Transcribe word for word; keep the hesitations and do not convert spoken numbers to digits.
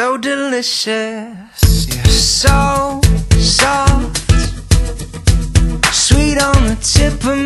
so delicious. You're so soft, sweet on the tip of